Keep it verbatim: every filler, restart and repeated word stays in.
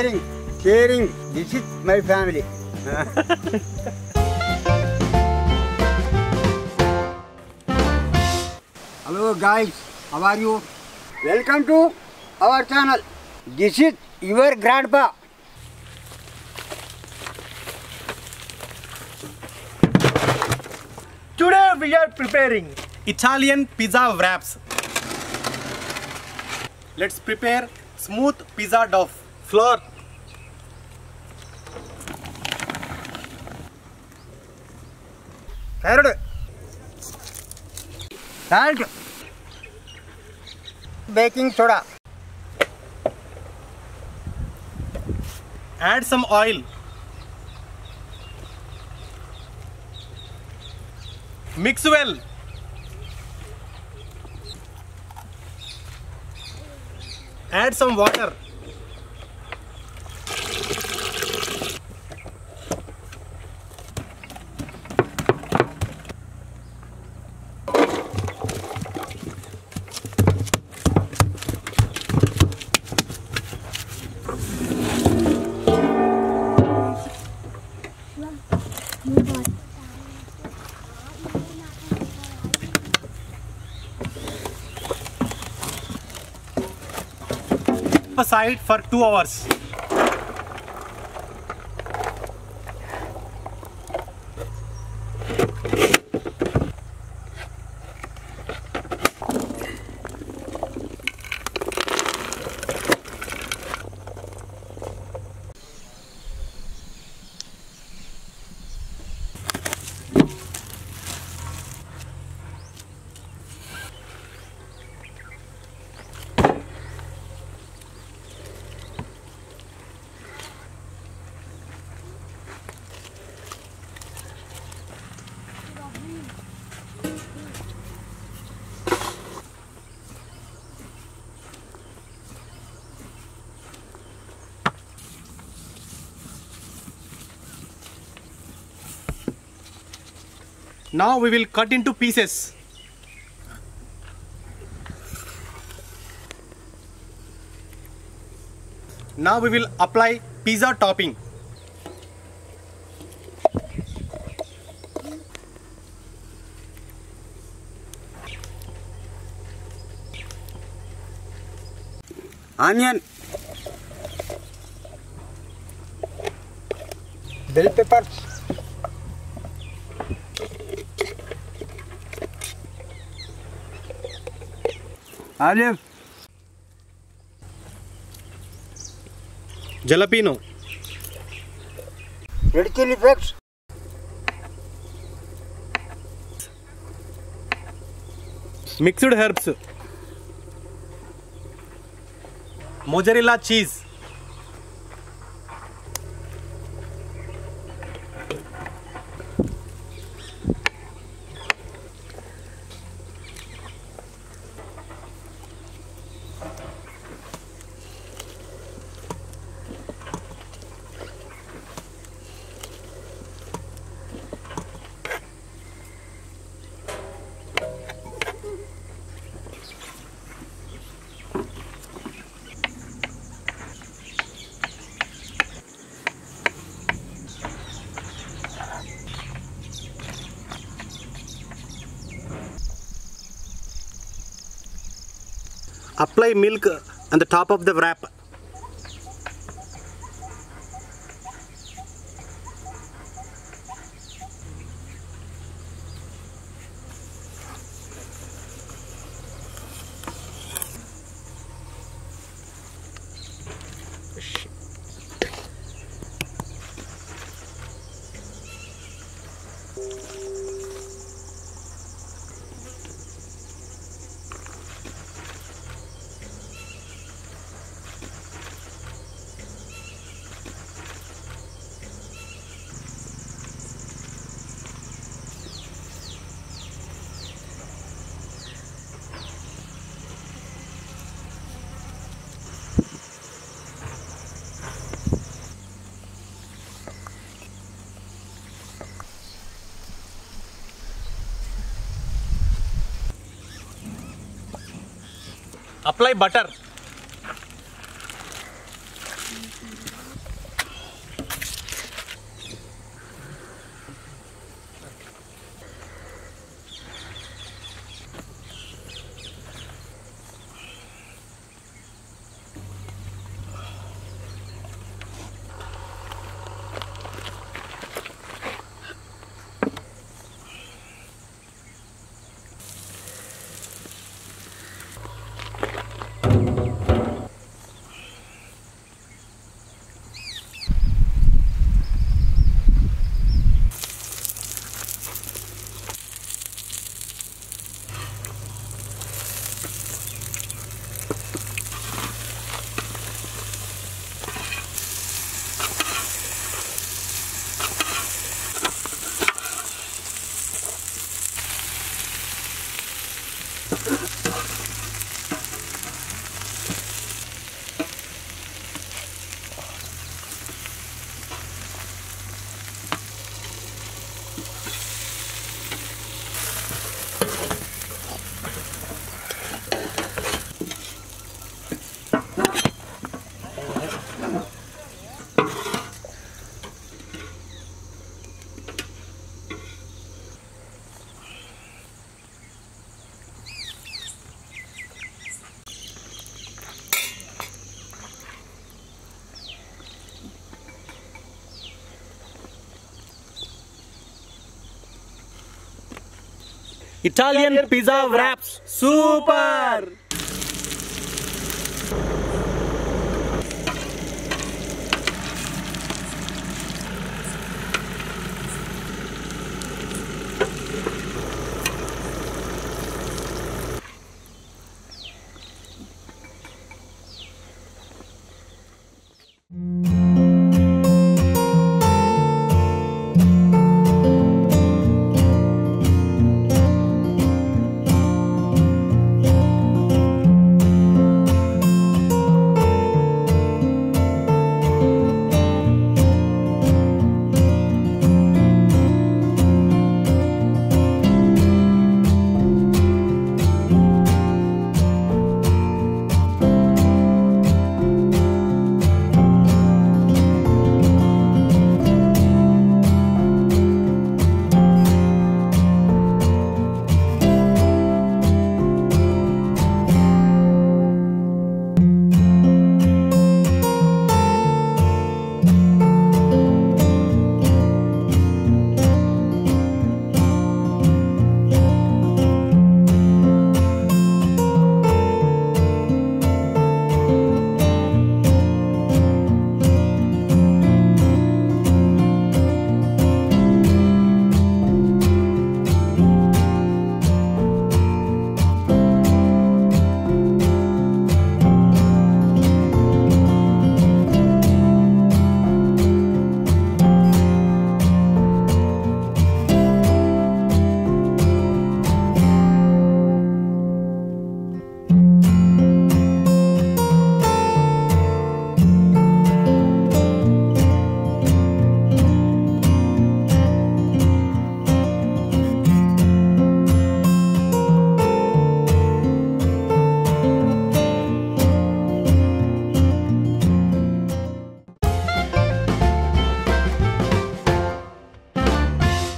caring, caring. This is my family. Hello guys, how are you? Welcome to our channel. This is your grandpa. Today we are preparing Italian pizza wraps. Let's prepare smooth pizza dough. Flour, carrot, salt, baking soda. Add some oil. Mix well. Add some water. Aside for two hours. Now we will cut into pieces. Now we will apply pizza topping. Onion, bell peppers, olive, jalapeno, red chili flakes, mixed herbs, mozzarella cheese, apply milk on the top of the wrap. Apply butter. Italian pizza wraps. Super!